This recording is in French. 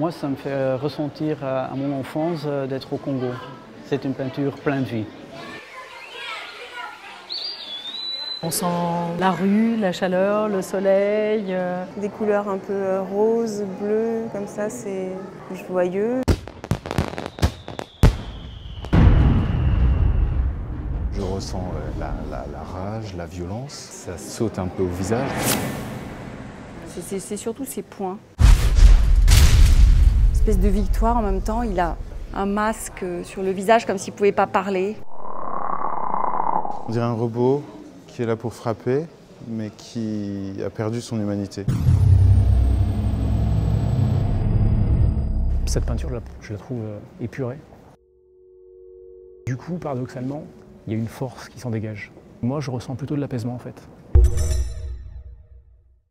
Moi, ça me fait ressentir à mon enfance d'être au Congo. C'est une peinture pleine de vie. On sent la rue, la chaleur, le soleil. Des couleurs un peu rose, bleu, comme ça, c'est joyeux. Je ressens la rage, la violence, ça saute un peu au visage. C'est surtout ses points. Une espèce de victoire en même temps, il a un masque sur le visage comme s'il ne pouvait pas parler. On dirait un robot qui est là pour frapper, mais qui a perdu son humanité. Cette peinture, je la trouve épurée. Du coup, paradoxalement, il y a une force qui s'en dégage. Moi, je ressens plutôt de l'apaisement en fait.